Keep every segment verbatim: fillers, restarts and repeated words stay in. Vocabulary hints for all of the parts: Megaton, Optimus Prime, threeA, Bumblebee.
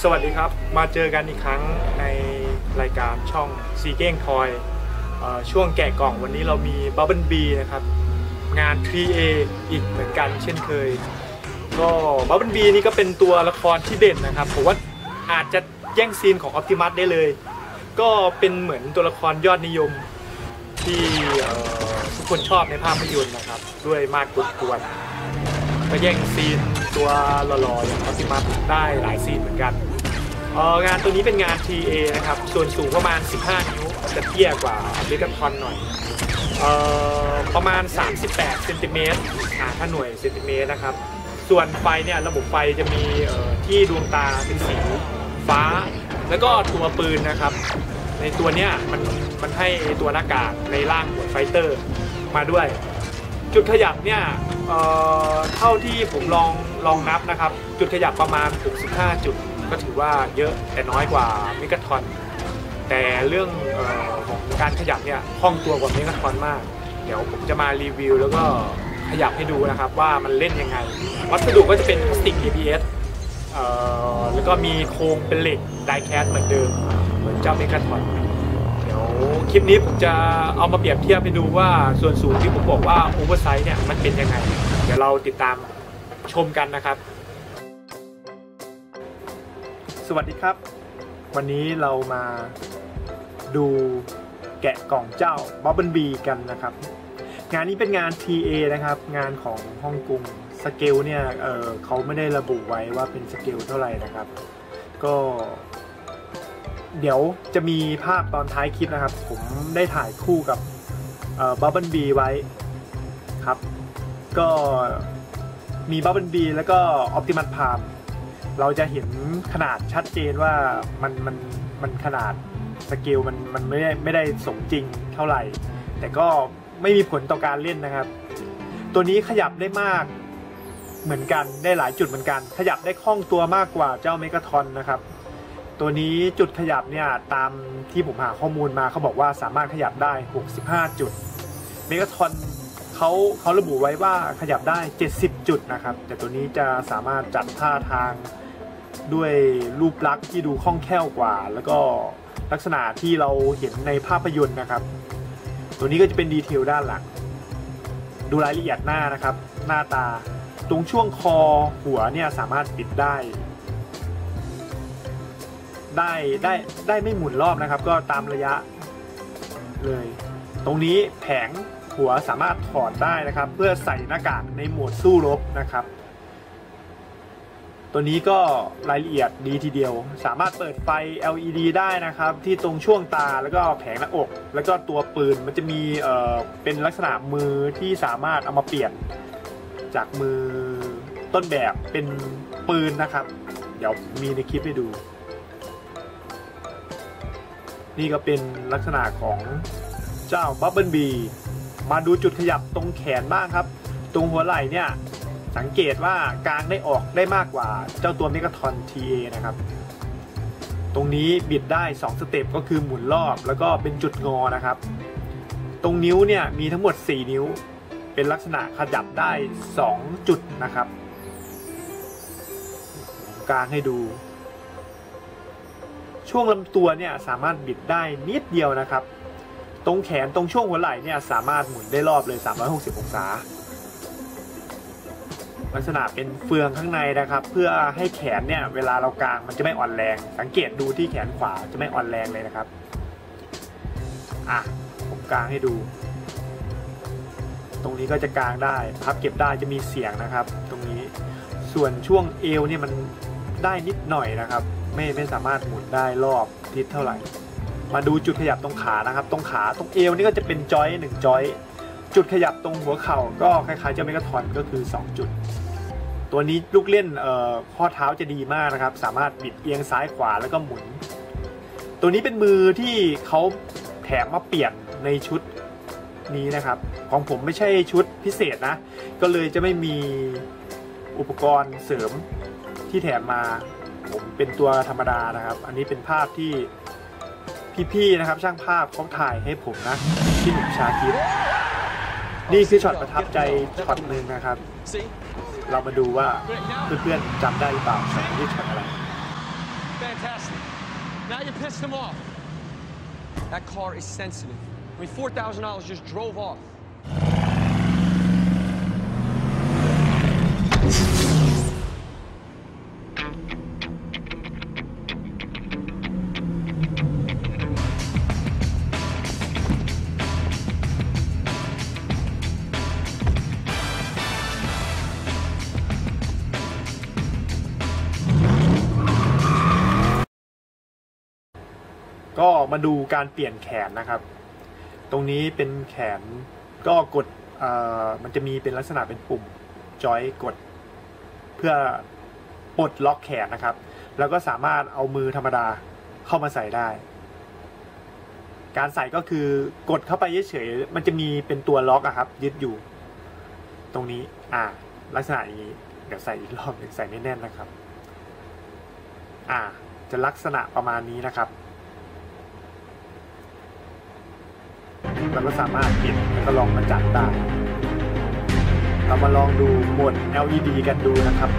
สวัสดีครับมาเจอกันอีกครั้งในรายการช่องซีเก้งทอยช่วงแกะกล่องวันนี้เรามี Bumblebee นะครับงาน ทรีเอ อีกเหมือนกันเช่นเคยก็ Bumblebee นี่ก็เป็นตัวละครที่เด่นนะครับผมว่าอาจจะแย่งซีนของ Optimus ได้เลยก็เป็นเหมือนตัวละครยอดนิยมที่ทุกคนชอบในภาพยนตร์นะครับด้วยมากกวดก็แย่งซีนตัวหล่อๆอย่างเขาสิมาได้หลายซีนเหมือนกันงานตัวนี้เป็นงาน ทรีเอ นะครับส่วนสูงประมาณสิบห้านิ้วจะเตี้ยกว่าเลกาทอนหน่อยประมาณสามสิบแปดเซนติเมตรถ้าหน่วยเซนติเมตรนะครับส่วนไฟเนี่ยระบบไฟจะมีที่ดวงตาเป็นสีฟ้าแล้วก็ตัวปืนนะครับในตัวเนี้ยมันมันให้ตัวหน้ากากในร่างของไฟเตอร์มาด้วยจุดขยับเนี่ย เ, เท่าที่ผมลองลองนับนะครับจุดขยับประมาณหกสิบห้าจุดก็ถือว่าเยอะแต่น้อยกว่าเมกะทอนแต่เรื่องออของการขยับเนี่ยคล่องตัวกว่าเมกะทอนมากเดี๋ยวผมจะมารีวิวแล้วก็ขยับให้ดูนะครับว่ามันเล่นยังไงวัสดุก็จะเป็นพลาสติก อี พี เอส แล้วก็มีโครงเป็นเหล็กไดแคสเหมือนเดิมเหมือนเจ้าเมกะทอนคลิปนี้ผมจะเอามาเปรียบเทียบให้ดูว่าส่วนสูงที่ผมบอกว่าโอเวอร์ไซส์เนี่ยมันเป็นยังไงเดี๋ยวเราติดตามชมกันนะครับสวัสดีครับวันนี้เรามาดูแกะกล่องเจ้า Bumblebee กันนะครับงานนี้เป็นงาน ทรีเอ นะครับงานของฮ่องกงสเกลเนี่ย เอ่อ เขาไม่ได้ระบุไว้ว่าเป็นสเกลเท่าไหร่นะครับก็เดี๋ยวจะมีภาพตอนท้ายคลิปนะครับผมได้ถ่ายคู่กับBumblebeeไว้ครับก็มีBumblebeeแล้วก็Optimus Primeเราจะเห็นขนาดชัดเจนว่ามันมันมันขนาดสเกลมันมันไม่ได้ไม่ได้สมจริงเท่าไหร่แต่ก็ไม่มีผลต่อการเล่นนะครับตัวนี้ขยับได้มากเหมือนกันได้หลายจุดเหมือนกันขยับได้คล่องตัวมากกว่าเจ้าเมกะทอนนะครับตัวนี้จุดขยับเนี่ยตามที่ผมหาข้อมูลมาเขาบอกว่าสามารถขยับได้หกสิบห้าจุดเมกะทอนเขาเขาระบุไว้ว่าขยับได้เจ็ดสิบจุดนะครับแต่ตัวนี้จะสามารถจัดท่าทางด้วยรูปลักษณ์ที่ดูคล่องแคล่วกว่าแล้วก็ลักษณะที่เราเห็นในภาพยนตร์นะครับตัวนี้ก็จะเป็นดีเทลด้านหลังดูรายละเอียดหน้านะครับหน้าตาตรงช่วงคอหัวเนี่ยสามารถปิดได้ได้ได้ได้ไม่หมุนรอบนะครับก็ตามระยะเลยตรงนี้แผงหัวสามารถถอดได้นะครับเพื่อใส่หน้ากากในโหมดสู้รบนะครับตัวนี้ก็รายละเอียดดีทีเดียวสามารถเปิดไฟ แอล อี ดี ได้นะครับที่ตรงช่วงตาแล้วก็แผงหน้าอกแล้วก็ตัวปืนมันจะมีเอ่อเป็นลักษณะมือที่สามารถเอามาเปลี่ยนจากมือต้นแบบเป็นปืนนะครับเดี๋ยวมีในคลิปให้ดูนี่ก็เป็นลักษณะของเจ้า Bumblebee มาดูจุดขยับตรงแขนบ้างครับตรงหัวไหล่เนี่ยสังเกตว่ากางได้ออกได้มากกว่าเจ้าตัวเมกะทอน ทรีเอ นะครับตรงนี้บิดได้สองสเต็ปก็คือหมุนรอบแล้วก็เป็นจุดงอนะครับตรงนิ้วเนี่ยมีทั้งหมดสี่นิ้วเป็นลักษณะขยับได้สองจุดนะครับกางให้ดูช่วงลำตัวเนี่ยสามารถบิดได้นิดเดียวนะครับตรงแขนตรงช่วงหัวไหล่เนี่ยสามารถหมุนได้รอบเลยสามร้อยหกสิบองศาลักษณะเป็นเฟืองข้างในนะครับเพื่อให้แขนเนี่ยเวลาเรากางมันจะไม่อ่อนแรงสังเกตดูที่แขนขวาจะไม่อ่อนแรงเลยนะครับอ่ะผมกางให้ดูตรงนี้ก็จะกางได้พับเก็บได้จะมีเสียงนะครับตรงนี้ส่วนช่วงเอวเนี่ยมันได้นิดหน่อยนะครับไม่ไม่สามารถหมุนได้รอบทิศเท่าไหร่มาดูจุดขยับตรงขานะครับตรงขาตรงเอวนี่ก็จะเป็นจอยหนึ่งจอยจุดขยับตรงหัวเข่าก็คล้ายๆเจ้าเมกะทอนก็คือสองจุดตัวนี้ลูกเล่นเอ่อข้อเท้าจะดีมากนะครับสามารถบิดเอียงซ้ายขวาแล้วก็หมุนตัวนี้เป็นมือที่เขาแถมมาเปลี่ยนในชุดนี้นะครับของผมไม่ใช่ชุดพิเศษนะก็เลยจะไม่มีอุปกรณ์เสริมที่แถมมาผมเป็นตัวธรรมดานะครับอันนี้เป็นภาพที่พี่ๆนะครับช่างภาพเขาถ่ายให้ผมนะที่หนุ่มชาคิดนี่คือช็อตประทับใจช็อตหนึ่งนะครับเรามาดูว่าเพื่อนๆจำได้หรือเปล่าช็อตนี้ช็อตอะไร fantastic. Now you pissed him off. That car is sensitive. I mean, four thousand dollars just drove off.ก็มาดูการเปลี่ยนแขนนะครับตรงนี้เป็นแขนก็กดมันจะมีเป็นลักษณะเป็นปุ่มจอยกดเพื่อปลดล็อกแขนนะครับแล้วก็สามารถเอามือธรรมดาเข้ามาใส่ได้การใส่ก็คือกดเข้าไปเฉยๆมันจะมีเป็นตัวล็อกอะครับยึดอยู่ตรงนี้อ่าลักษณะอย่างนี้เดี๋ยวใส่อีกรอบหนึ่งใส่ไม่แน่นนะครับอ่าจะลักษณะประมาณนี้นะครับเราก็สามารถปิดแล้วก็ลองมาจัดได้เรามาลองดูโหมด แอล อี ดี กันดูนะครับ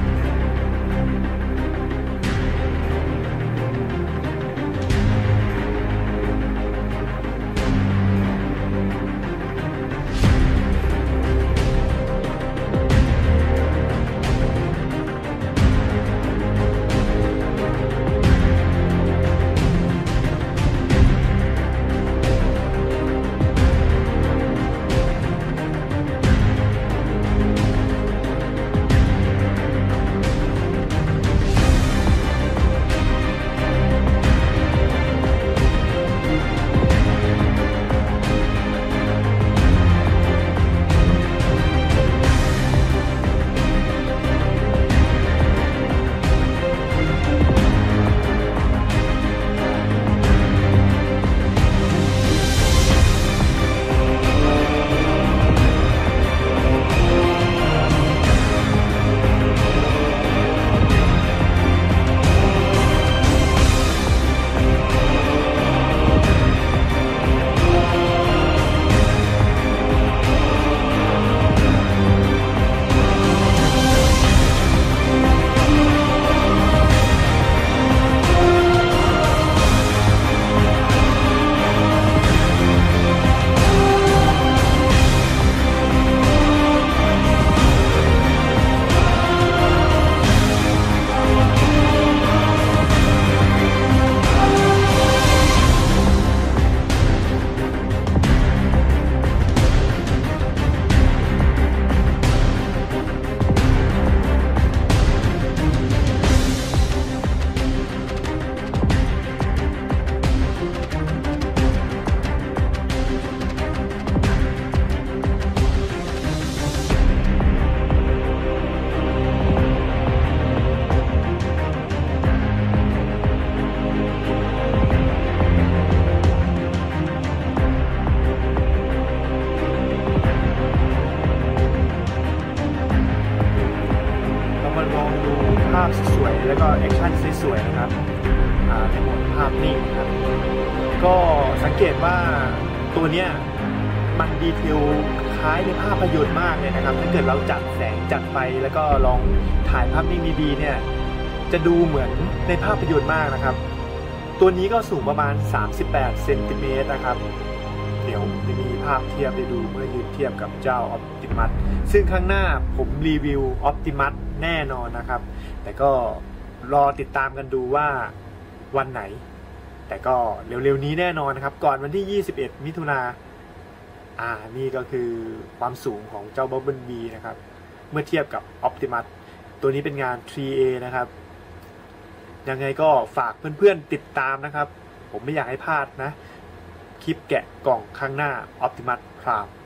แล้วก็แอคชั่นสวยๆนะครับในโหมดภาพนิ่งครับก็สังเกตว่าตัวเนี้ยมันดีเทลคล้ายในภาพยนตร์มากเลยนะครับถ้าเกิดเราจัดแสงจัดไฟแล้วก็ลองถ่ายภาพนิ่งดีๆเนี่ยจะดูเหมือนในภาพยนตร์มากนะครับตัวนี้ก็สูงประมาณสามสิบแปดเซนติเมตรนะครับเดี๋ยวจะมีภาพเทียบไปดูเมื่อยืนเทียบกับเจ้า Optimus ซึ่งข้างหน้าผมรีวิว Optimus แน่นอนนะครับแต่ก็รอติดตามกันดูว่าวันไหนแต่ก็เร็วๆนี้แน่นอนนะครับก่อนวันที่ยี่สิบเอ็ดมิถุนาอ่านี่ก็คือความสูงของเจ้า Bumblebee นะครับเมื่อเทียบกับ Optimus ตัวนี้เป็นงาน ทรีเอ นะครับยังไงก็ฝากเพื่อนๆติดตามนะครับผมไม่อยากให้พลาดนะคลิปแกะกล่องข้างหน้า Optimus Prime